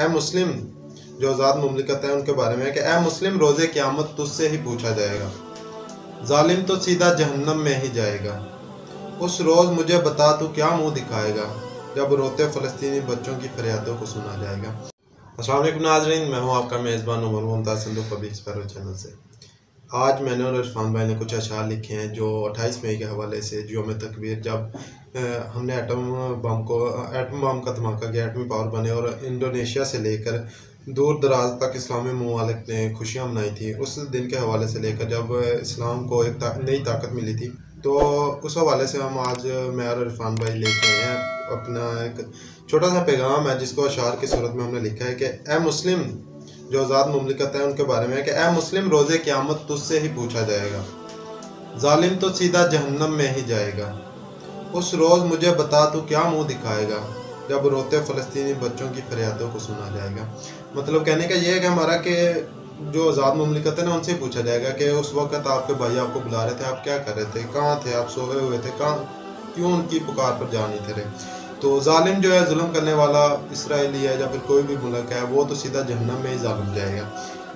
ए मुस्लिम, जो आज़ाद मुमलिकत है उनके बारे में कि ए मुस्लिम रोज़े क़यामत तुझसे ही पूछा जाएगा, जालिम तो सीधा जहन्नम में ही जाएगा। उस रोज़ मुझे बता तू क्या मुंह दिखाएगा, जब रोते फ़लस्तीनी बच्चों की फरियादों को सुना जाएगा। अस्सलाम वालेकुम नाज़रीन, मैं हूँ आपका मेज़बान Umar Mohamadu public sparrow channel से। आज मैंने और इरफान भाई ने कुछ अशार लिखे हैं जो 28 मई के हवाले से, जो हमें तकबीर, जब हमने एटम बम का धमाका किया, एटमी पावर बने और इंडोनेशिया से लेकर दूर दराज तक इस्लामी ममालिक ने खुशियाँ मनाई थी, उस दिन के हवाले से लेकर जब इस्लाम को एक नई ताकत मिली थी, तो उस हवाले से हम आज मैं और इरफान भाई लेके आए हैं अपना एक छोटा सा पैगाम है, जिसको अशार की सूरत में हमने लिखा है कि ए मुस्लिम, जो आज़ाद मुमलिकत है उनके बारे में कि ए मुस्लिम रोज़े क़यामत तुझसे ही पूछा जाएगा, जालिम तो सीधा जहन्नम में ही जाएगा। उस रोज़ मुझे बता तू क्या मुंह दिखाएगा, जब रोते फ़लस्तीनी बच्चों की फरियादों को सुना जाएगा। मतलब कहने का यह है कि हमारा के जो आज़ाद मुमलिकत है ना, उनसे पूछा जाएगा कि उस वक़्त आपके भाई आपको बुला रहे थे, आप क्या कर रहे थे, कहाँ थे आप, सोए हुए थे, कहाँ, क्यों उनकी पुकार पर जा नहीं थे रहे। तो जालिम जो है, जुल्म करने वाला इसराइली है या फिर कोई भी मुल्क है, वो तो सीधा जहन्नम में ही जालिम जाएगा।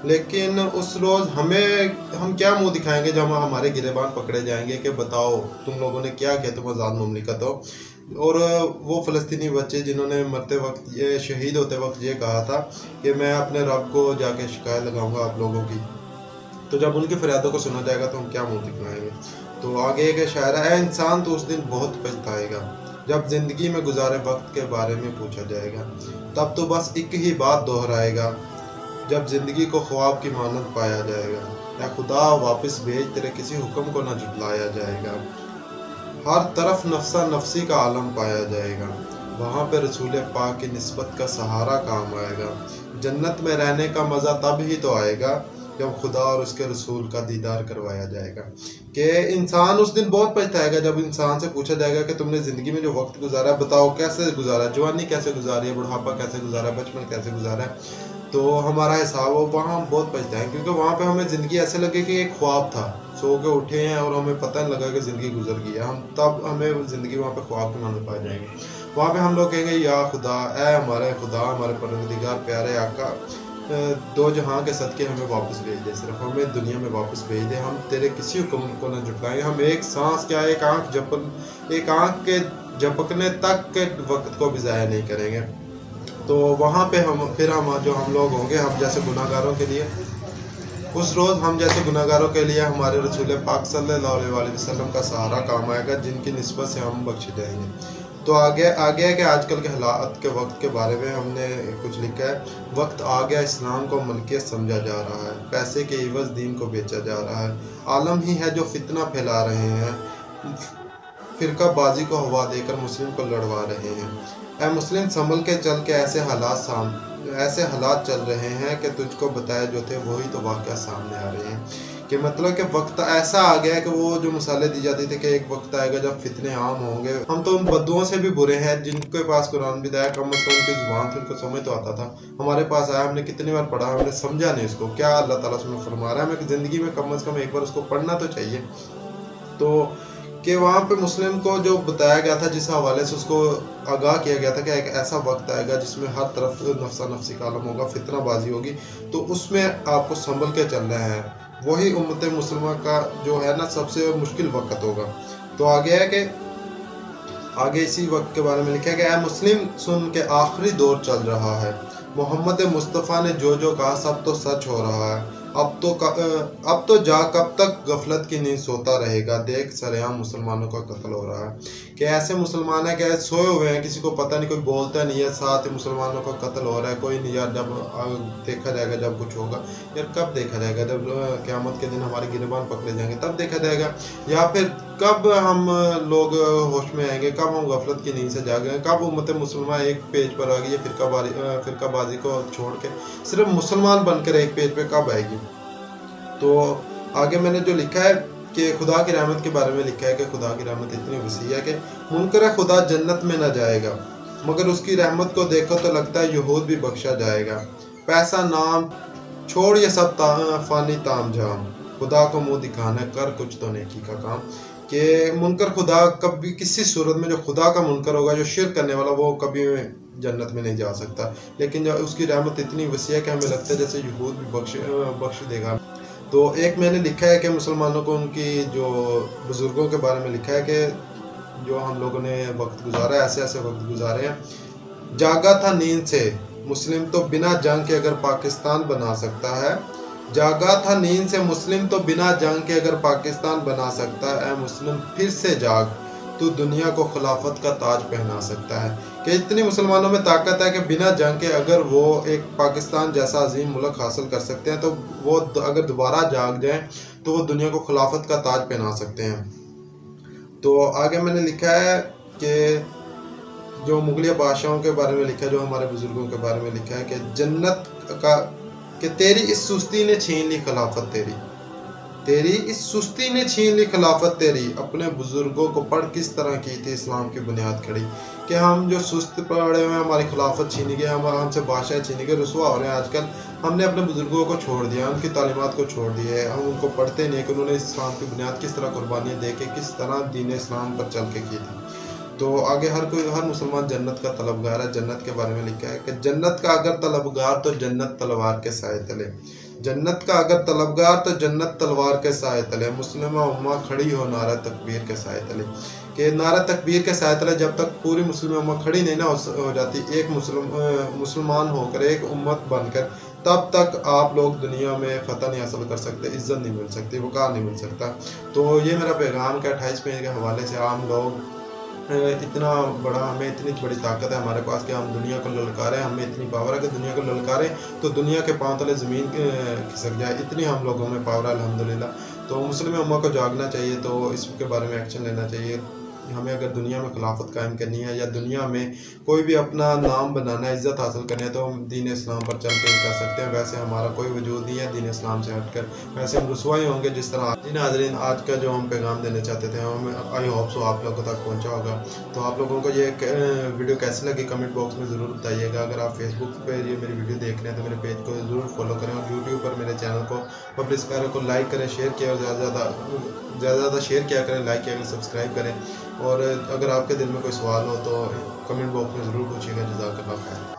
लेकिन उस रोज़ हम क्या मुंह दिखाएंगे जब हमारे गिरेबान पकड़े जाएंगे कि बताओ तुम लोगों ने क्या किया, तुम आज़ाद मुमलिकत हो। और वो फ़लस्तीनी बच्चे जिन्होंने मरते वक्त, ये शहीद होते वक्त ये कहा था कि मैं अपने रब को जाके शिकायत लगाऊँगा आप लोगों की, तो जब उनकी फरियादों को सुना जाएगा तो हम क्या मुँह दिखाएँगे। तो आगे एक शायरा है, इंसान तो उस दिन बहुत पछताएगा, जब ज़िंदगी में गुजारे वक्त के बारे में पूछा जाएगा, तब तो बस एक ही बात दोहराएगा, जब ज़िंदगी को ख्वाब की मानत पाया जाएगा, या खुदा वापस भेज तेरे किसी हुक्म को न झुटलाया जाएगा। हर तरफ नफसा नफसी का आलम पाया जाएगा, वहाँ पर रसूल पाक की निस्बत का सहारा काम आएगा। जन्नत में रहने का मज़ा तब ही तो आएगा, जब खुदा और उसके रसूल का दीदार करवाया जाएगा। कि इंसान उस दिन बहुत पछताएगा जब इंसान से पूछा जाएगा कि तुमने ज़िंदगी में जो वक्त गुजारा, बताओ कैसे गुजारा, जवानी कैसे गुजारी है, बुढ़ापा कैसे गुजारा, बचपन कैसे गुजारा है। तो हमारा हिसाब हो, वहाँ हम बहुत पछताएंगे, क्योंकि वहाँ पे हमें ज़िंदगी ऐसे लगे कि एक ख्वाब था, सो के उठे हैं और हमें पता नहीं लगा कि ज़िंदगी गुजर गई है। हम तब हमें ज़िंदगी वहाँ पर ख्वाब के माने पाए जाएंगे। वहाँ पर हम लोग कहेंगे या खुदा, ए हमारे खुदा, हमारे परवरदिगार, प्यारे आका, दो जहां के सदके हमें वापस भेज दे, सिर्फ हमें दुनिया में वापस भेज दे, हम तेरे किसी हुक्म को ना झुटलाएं। हम एक सांस क्या, एक आँख के झपकने तक के वक्त को भी ज़ाया नहीं करेंगे। तो वहाँ पे हम लोग होंगे, हम जैसे गुनाहगारों के लिए, उस रोज़ हम जैसे गुनाहगारों के लिए हमारे रसूल पाक सल्लल्लाहु अलैहि वसल्लम का सहारा काम आएगा, जिनकी निस्बत से हम बख्शे जाएंगे। तो आगे है कि आजकल के हालात के वक्त के बारे में हमने कुछ लिखा है। वक्त आ गया, इस्लाम को मलकियत समझा जा रहा है, पैसे के एवज दीन को बेचा जा रहा है। आलम ही है जो फितना फैला रहे हैं, फिरकाबाजी को हवा देकर मुस्लिम को लड़वा रहे हैं। ऐ मुस्लिम संभल के चल के, ऐसे हालात चल रहे हैं कि तुझको बताए जो थे वही तो वाक़या सामने आ रहे हैं। कि मतलब कि वक्त ऐसा आ गया है कि वो जो मसाले दी जाती थे कि एक वक्त आएगा जब फितने आम होंगे। हम तो उन बद्दुओं से भी बुरे हैं जिनके पास कुरान भी आया, कम अज़ कम उनकी ज़ुबान से उनको समझ तो आता था। हमारे पास आया, हमने कितनी बार पढ़ा, हमने समझा नहीं उसको, क्या अल्लाह ताला उसमें फरमा रहा है, हमें ज़िंदगी में कम अज़ कम एक बार उसको पढ़ना तो चाहिए। तो कि वहाँ पे मुस्लिम को जो बताया गया था, जिस हवाले से उसको आगाह किया गया था कि एक ऐसा वक्त आएगा जिसमें हर तरफ नफसा नफसी का आलम होगा, फितनाबाजी होगी, तो उसमें आपको संभल के चलना है। वही उम्मत मुस्लिमा का जो है ना, सबसे मुश्किल वक्त होगा। तो आगे है कि आगे इसी वक्त के बारे में लिखा गया है, मुस्लिम सुन के आखिरी दौर चल रहा है, मोहम्मद मुस्तफ़ा ने जो जो कहा सब तो सच हो रहा है। अब तो जा कब तक गफलत की नींद सोता रहेगा, देख सरेआम मुसलमानों का कत्ल हो रहा है। कि ऐसे मुसलमान है कि सोए हुए हैं, किसी को पता नहीं, कोई बोलता नहीं है, साथ ही मुसलमानों का कत्ल हो रहा है। कोई नहीं यार, जब देखा जाएगा, जब कुछ होगा यार, कब देखा जाएगा, जब क़यामत के दिन हमारे गिरबान पकड़े जाएंगे तब देखा जाएगा, या फिर कब हम लोग होश में आएंगे, कब हम गफलत की नींद से जागेंगे, कब उम्मत मुसलमा एक पेज पर आ गई है, फिरकाबाजी को छोड़ के सिर्फ मुसलमान बनकर एक पेज पर कब आएगी। तो आगे मैंने जो लिखा है कि खुदा की रहमत के बारे में लिखा है कि खुदा की रहमत इतनी वसी है कि मुनकर खुदा जन्नत में न जाएगा, मगर उसकी रहमत को देखो तो लगता है यहूद भी बख्शा जाएगा। पैसा नाम छोड़ ये सब फ़ानी ताम झाम, खुदा को मुँह दिखाना कर कुछ तो नेकी का काम। कि मुनकर खुदा कभी किसी सूरत में, जो खुदा का मुनकर होगा, जो शिर्क करने वाला, वो कभी जन्नत में नहीं जा सकता, लेकिन जब उसकी रहमत इतनी वसी है कि हमें लगता है जैसे यहूद भी बख्श देगा। तो एक मैंने लिखा है कि मुसलमानों को उनकी जो बुज़ुर्गों के बारे में लिखा है कि जो हम लोगों ने वक्त गुजारा है, ऐसे ऐसे वक्त गुजारे हैं। जागा था नींद से मुस्लिम तो बिना जंग के अगर पाकिस्तान बना सकता है, जागा था नींद से मुस्लिम तो बिना जंग के अगर पाकिस्तान बना सकता है, मुस्लिम फिर से जाग तो दुनिया को खिलाफत का ताज पहना सकता है। कि इतनी मुसलमानों में ताकत है कि बिना जंग के अगर वो एक पाकिस्तान जैसा अजीम मुल्क हासिल कर सकते हैं, तो वो अगर दोबारा जाग जाएं तो वो दुनिया को खिलाफत का ताज पहना सकते हैं। तो आगे मैंने लिखा है कि जो मुगलिया बादशाहों के बारे में लिखा है, जो हमारे बुज़ुर्गों के बारे में लिखा है कि जन्नत का कि तेरी इस सुस्ती ने छीन ली खिलाफत तेरी, तेरी इस सुस्ती ने छीन ली खिलाफत तेरी, अपने बुज़ुर्गों को पढ़ किस तरह की थी इस्लाम की बुनियाद खड़ी। कि हम जो सुस्त पड़े हुए हैं, हमारी खिलाफत छीनी गई, हमारा हमसे बादशाह छीनी गई, रुसवा हो रहे हैं आजकल। हमने अपने बुज़ुर्गों को छोड़ दिया, उनकी तालीमात को छोड़ दिया है, हम उनको पढ़ते नहीं कि उन्होंने इस्लाम की बुनियाद किस तरह कुर्बानियाँ दे के, किस तरह दीन इस्लाम पर चल के की थी। तो आगे हर मुसलमान जन्नत का तलबगार है। जन्नत के बारे में लिखा है कि जन्नत का अगर तलबगार तो जन्नत तलवार के साए तले, जन्नत का अगर तलबगार तो जन्नत तलवार के साए तले, मुस्लिमा उम्मा खड़ी हो नारा तकबीर के साए तले। कि नारा तकबीर के साए तले जब तक पूरी मुस्लिम उम्मा खड़ी नहीं ना हो जाती, एक मुसलमान होकर एक उम्मत बनकर, तब तक आप लोग दुनिया में फ़तह नहीं हासिल कर सकते, इज़्ज़त नहीं मिल सकती, वक़ार नहीं मिल सकता। तो ये मेरा पैगाम का 28 पेज के हवाले से, आम लोग इतना बड़ा, हमें इतनी बड़ी ताकत है हमारे पास कि हम दुनिया को ललकारें, हमें इतनी पावर है कि दुनिया को ललकारें तो दुनिया के पाँव तले ज़मीन खिसक जाए, इतनी हम लोगों में पावर है अल्हम्दुलिल्लाह। तो मुस्लिम उम्मा को जागना चाहिए, तो इसके बारे में एक्शन लेना चाहिए। हमें अगर दुनिया में खिलाफत कायम करनी है या दुनिया में कोई भी अपना नाम बनाना है, इज़्ज़त हासिल करनी है, तो हम दीन इस्लाम पर चल के कर सकते हैं। वैसे हमारा कोई वजूद नहीं है दीन इस्लाम से हटकर, वैसे हम रुसवाई होंगे जिस तरह। जी नाज़रीन, आज का जो हम पैगाम देना चाहते थे, हम आई होप सो आप लोगों तक पहुँचा होगा। तो आप लोगों को ये वीडियो कैसी लगी कमेंट बॉक्स में ज़रूर बताइएगा। अगर आप फेसबुक पर ये मेरी वीडियो देख रहे हैं तो मेरे पेज को ज़रूर फॉलो करें, और यूट्यूब पर मेरे चैनल को पब्लिक स्पैरो को लाइक करें, शेयर किया, और ज़्यादा शेयर किया करें, लाइक किया करें, सब्सक्राइब करें। और अगर आपके दिल में कोई सवाल हो तो कमेंट बॉक्स में ज़रूर पूछिएगा। जज़ाकल्लाह खैर।